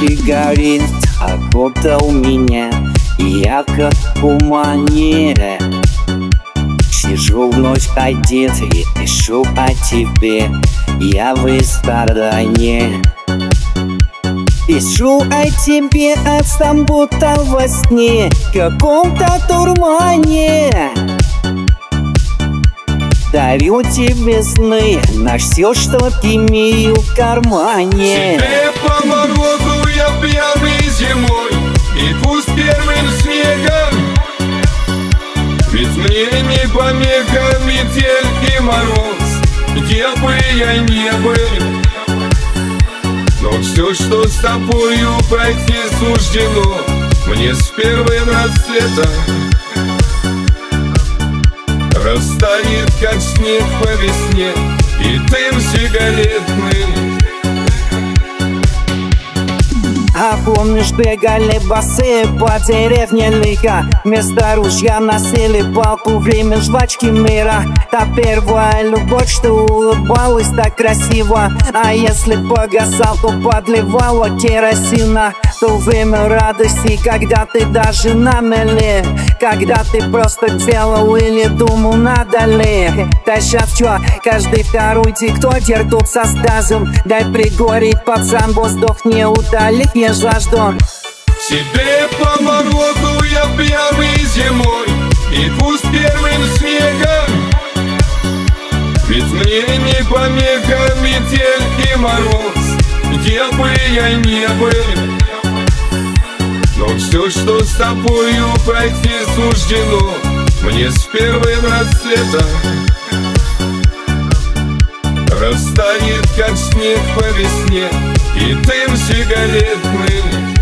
сигарет окутал меня, и я как в тумане сижу вновь одет и пишу о тебе. Я в стороне пишу о тебе, а сам будто во сне, в каком-то турмане. Дарю тебе сны на все, что имею в кармане. К тебе по морозу я пьяный зимой, и пусть первым снегом, ведь мне не помеха метель и мороз, где бы я не был. Но все, что с тобою пройти суждено, мне с первым рассветом растает, как снег по весне, и дым сигаретный. А помнишь, бегали босые по деревне Лика, вместо ружья носили палку, время жвачки мира. Та первая любовь, что улыбалась так красиво, а если погасал, то подливала керосина. То время радости, когда ты даже на мели, когда ты просто делал или думал, надо ли. Да сейчас чё, каждый второй тиктокер тут со стазом. Дай пригорить, пацан, воздух не удалит, не жаждон. К тебе по морозу я пьяный зимой, и пусть первым снегом, ведь мне не помеха метель и мороз, где бы я не был. Но все, что с тобою пройти суждено, мне с первым рассветом растает, как снег по весне, и дым сигаретный.